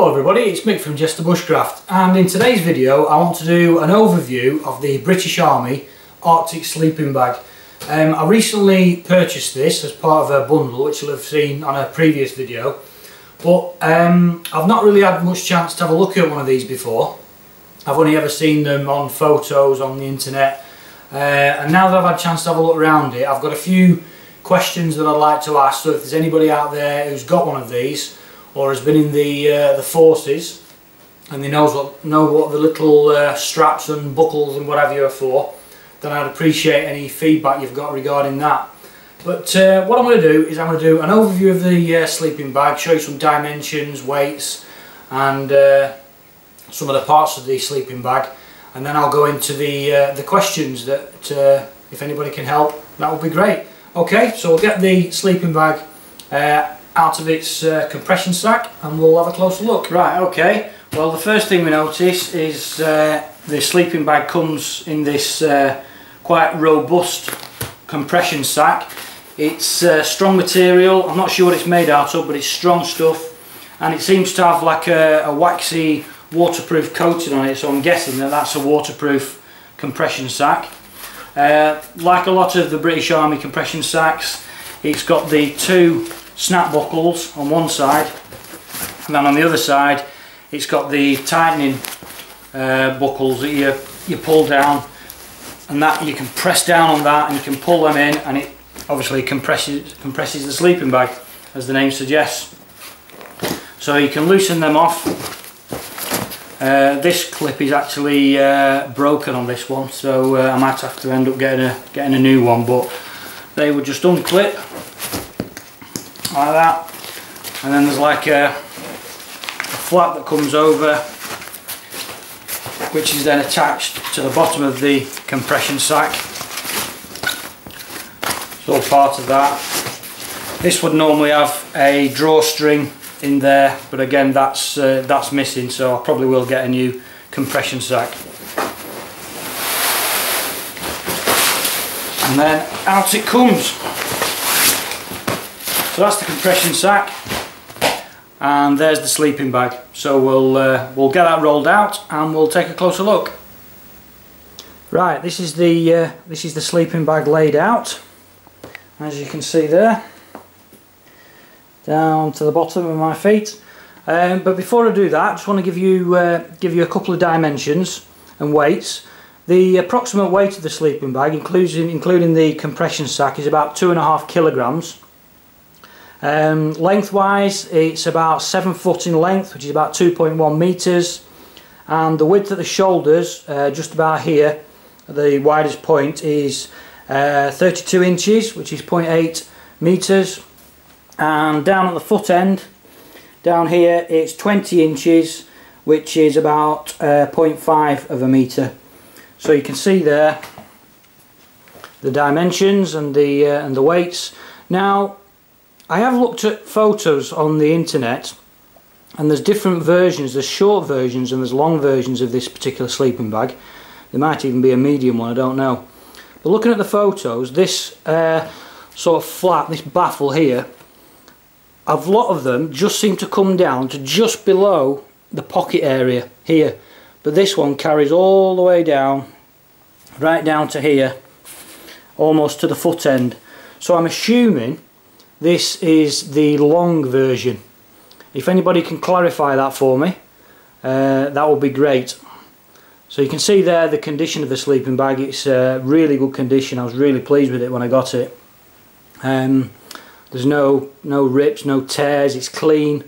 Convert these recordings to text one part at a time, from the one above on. Hello everybody, it's Mick from Jester Bushcraft, and in today's video I want to do an overview of the British Army Arctic sleeping bag. I recently purchased this as part of a bundle which you'll have seen on a previous video, but I've not really had much chance to have a look at one of these before. I've only ever seen them on photos on the internet, and now that I've had a chance to have a look around it, I've got a few questions that I'd like to ask. So if there's anybody out there who's got one of these or has been in the forces and they know what the little straps and buckles and what have you are for, then I'd appreciate any feedback you've got regarding that. But what I'm going to do is I'm going to do an overview of the sleeping bag, show you some dimensions, weights and some of the parts of the sleeping bag, and then I'll go into the questions that if anybody can help, that would be great. Okay, so we'll get the sleeping bag out of its compression sack and we'll have a closer look. Right, okay, well the first thing we notice is the sleeping bag comes in this quite robust compression sack. It's strong material. I'm not sure what it's made out of, but it's strong stuff, and it seems to have like a waxy waterproof coating on it, so I'm guessing that that's a waterproof compression sack. Like a lot of the British Army compression sacks, it's got the two snap buckles on one side, and then on the other side it's got the tightening buckles that you pull down, and that you can press down on that and you can pull them in, and it obviously compresses the sleeping bag, as the name suggests. So you can loosen them off. This clip is actually broken on this one, so I might have to end up getting a new one, but they would just unclip like that, and then there's like a flap that comes over, which is then attached to the bottom of the compression sack. It's all part of that. This would normally have a drawstring in there, but again that's missing, so I probably will get a new compression sack. And then out it comes. So that's the compression sack, and there's the sleeping bag. So we'll get that rolled out and we'll take a closer look. Right, this is the sleeping bag laid out, as you can see there, down to the bottom of my feet. But before I do that, I just want to give you a couple of dimensions and weights. The approximate weight of the sleeping bag, including the compression sack, is about 2.5 kilograms. Lengthwise, it's about 7 foot in length, which is about 2.1 meters, and the width at the shoulders, just about here, at the widest point, is 32 inches, which is 0.8 meters. And down at the foot end, down here, it's 20 inches, which is about 0.5 of a metre. So you can see there the dimensions and the weights. Now, I have looked at photos on the internet, and there's different versions. There's short versions and there's long versions of this particular sleeping bag. There might even be a medium one, I don't know. But looking at the photos, this sort of flap, this baffle here, a lot of them just seem to come down to just below the pocket area here, but this one carries all the way down, right down to here, almost to the foot end. So I'm assuming this is the long version. If anybody can clarify that for me, that would be great. So you can see there the condition of the sleeping bag. It's really good condition. I was really pleased with it when I got it. There's no rips, no tears, it's clean,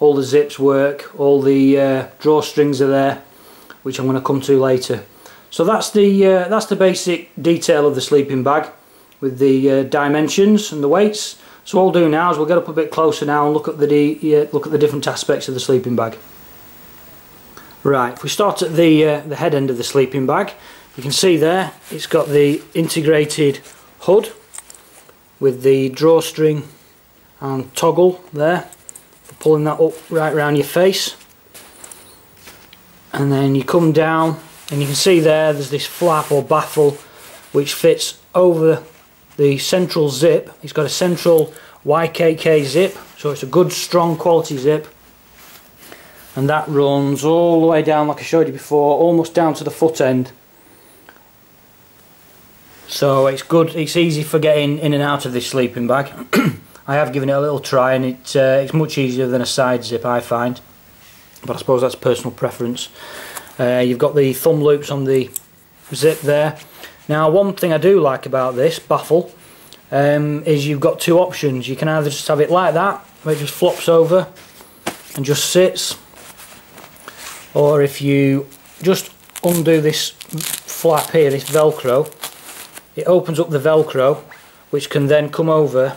all the zips work, all the drawstrings are there, which I'm going to come to later. So that's the basic detail of the sleeping bag with the dimensions and the weights. So what we'll do now is we'll get up a bit closer now and look at the different aspects of the sleeping bag. Right, if we start at the head end of the sleeping bag, you can see there it's got the integrated hood with the drawstring and toggle there for pulling that up right round your face, and then you come down and you can see there's this flap or baffle which fits over the central zip. It's got a central YKK zip, so it's a good strong quality zip, and that runs all the way down, like I showed you before, almost down to the foot end. So it's good, it's easy for getting in and out of this sleeping bag. I have given it a little try and it's much easier than a side zip, I find, but I suppose that's personal preference. You've got the thumb loops on the zip there. Now one thing I do like about this baffle is you've got two options. You can either just have it like that, where it just flops over and just sits, or if you just undo this flap here, this velcro, it opens up the velcro, which can then come over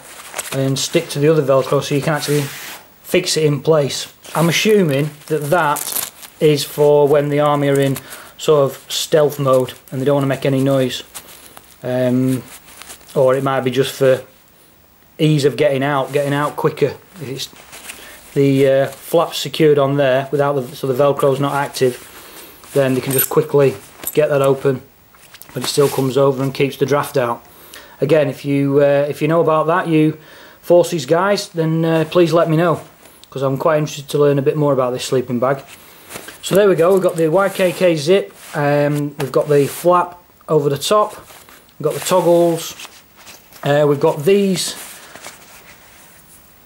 and stick to the other velcro, so you can actually fix it in place. I'm assuming that that is for when the army are in sort of stealth mode and they don't want to make any noise, or it might be just for ease of getting out quicker. If it's the flaps secured on there without the, so the velcro's not active, then they can just quickly get that open, but it still comes over and keeps the draft out. Again, if you know about that, you forces guys, then please let me know, because I'm quite interested to learn a bit more about this sleeping bag. So there we go, we've got the YKK zip, we've got the flap over the top, we've got the toggles, we've got these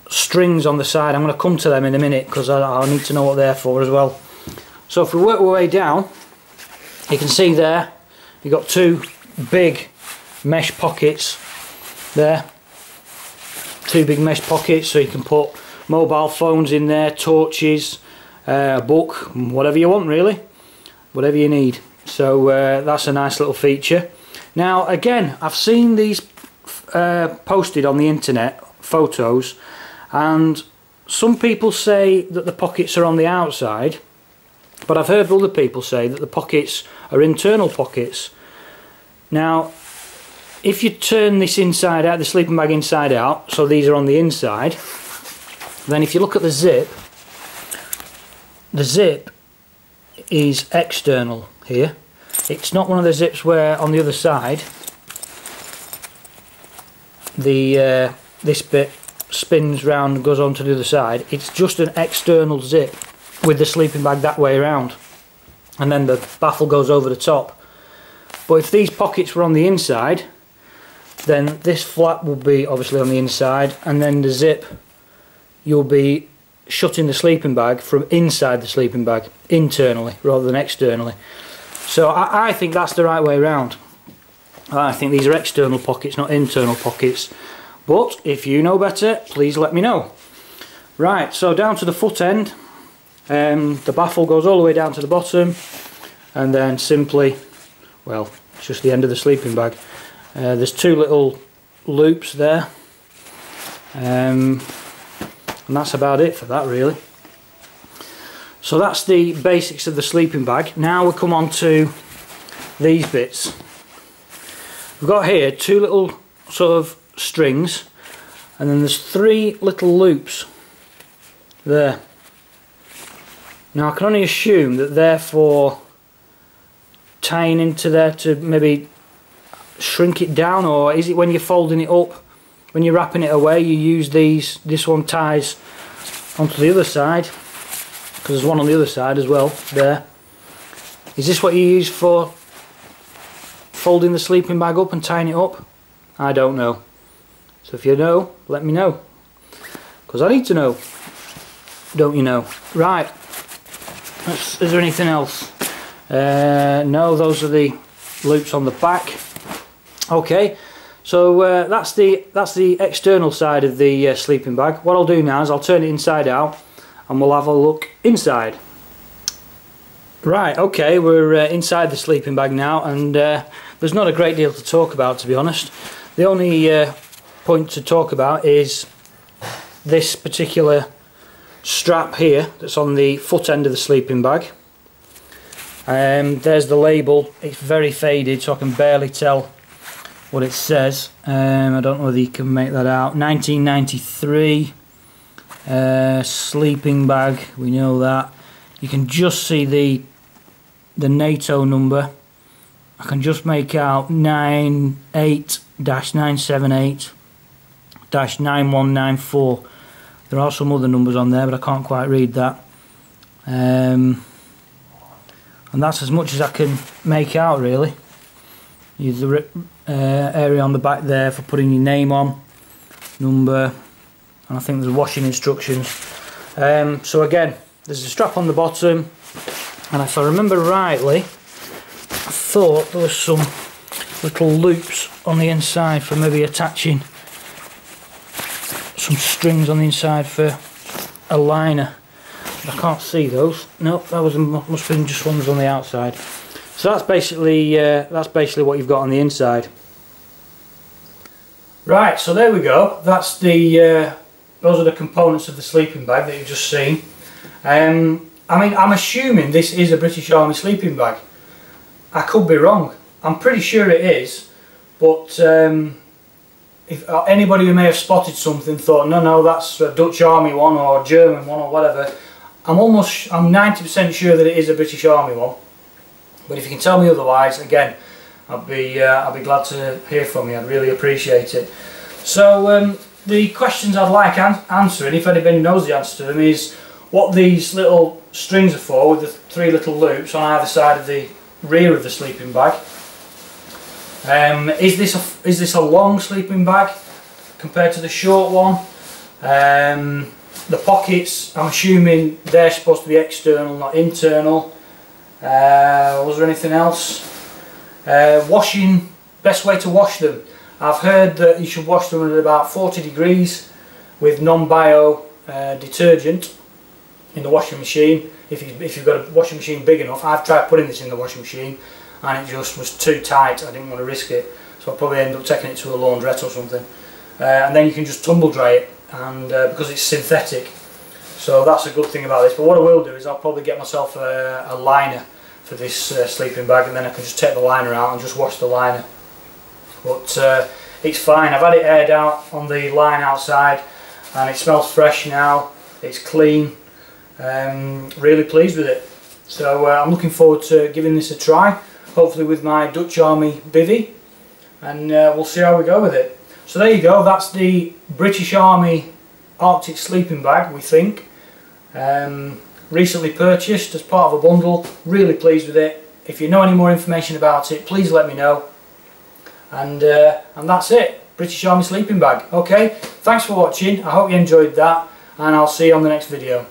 strings on the side. I'm going to come to them in a minute because I need to know what they're for as well. So if we work our way down, you can see there you've got two big mesh pockets there, two big mesh pockets, so you can put mobile phones in there, torches, a book, whatever you want really, whatever you need. So that's a nice little feature. Now again, I've seen these posted on the internet, photos, and some people say that the pockets are on the outside, but I've heard other people say that the pockets are internal pockets. Now if you turn this inside out, the sleeping bag inside out, so these are on the inside, then if you look at the zip is external here. It's not one of the zips where on the other side the this bit spins round and goes on to the other side. It's just an external zip with the sleeping bag that way around, and then the baffle goes over the top. But if these pockets were on the inside, then this flap will be obviously on the inside, and then the zip, you'll be shutting the sleeping bag from inside the sleeping bag, internally rather than externally. So I think that's the right way around. I think these are external pockets, not internal pockets, but if you know better, please let me know. Right, so down to the foot end, the baffle goes all the way down to the bottom, and then simply, well, it's just the end of the sleeping bag. There's two little loops there, and that's about it for that really. So that's the basics of the sleeping bag. Now we come on to these bits. We've got here two little sort of strings, and then there's three little loops there. Now I can only assume that they're for tying into there to maybe shrink it down, or is it when you're folding it up, when you're wrapping it away, you use these? This one ties onto the other side, because there's one on the other side as well there. Is this what you use for folding the sleeping bag up and tying it up? I don't know, so if you know, let me know, because I need to know, don't you know? Right, is there anything else? No, those are the loops on the back. Okay, so that's the external side of the sleeping bag. What I'll do now is I'll turn it inside out and we'll have a look inside. Right, okay, we're inside the sleeping bag now, and there's not a great deal to talk about, to be honest. The only point to talk about is this particular strap here that's on the foot end of the sleeping bag. There's the label. It's very faded, so I can barely tell what it says. I don't know whether you can make that out. 1993 sleeping bag, we know that. You can just see the NATO number. I can just make out 98-978-9194. There are some other numbers on there, but I can't quite read that. And that's as much as I can make out, really. Use the area on the back there for putting your name on, number, and I think there's washing instructions. So again, there's a strap on the bottom, and if I remember rightly, I thought there was some little loops on the inside for maybe attaching some strings on the inside for a liner. I can't see those. No, that was must have been just ones on the outside. So that's basically what you've got on the inside. Right, so there we go. That's the those are the components of the sleeping bag that you've just seen. I mean, I'm assuming this is a British Army sleeping bag. I could be wrong. I'm pretty sure it is, but if anybody who may have spotted something thought, no, that's a Dutch Army one or a German one or whatever. I'm 90% sure that it is a British Army one, but if you can tell me otherwise, again, I'd be glad to hear from you. I'd really appreciate it. So the questions I'd like answering, if anybody knows the answer to them, is what these little strings are for with the three little loops on either side of the rear of the sleeping bag. Is this a long sleeping bag compared to the short one? The pockets, I'm assuming they're supposed to be external, not internal. Was there anything else? Washing, best way to wash them. I've heard that you should wash them at about 40 degrees with non-bio detergent in the washing machine. If you've got a washing machine big enough. I've tried putting this in the washing machine and it just was too tight. I didn't want to risk it, so I'll probably end up taking it to a laundrette or something. And then you can just tumble dry it, and because it's synthetic, so that's a good thing about this. But what I will do is I'll probably get myself a liner for this sleeping bag, and then I can just take the liner out and just wash the liner. But it's fine. I've had it aired out on the line outside, and it smells fresh now. It's clean. Really pleased with it. So I'm looking forward to giving this a try, hopefully with my Dutch Army bivvy, and we'll see how we go with it. So there you go, that's the British Army Arctic sleeping bag, we think. Recently purchased as part of a bundle, really pleased with it. If you know any more information about it, please let me know. And that's it, British Army sleeping bag. Okay, thanks for watching, I hope you enjoyed that, and I'll see you on the next video.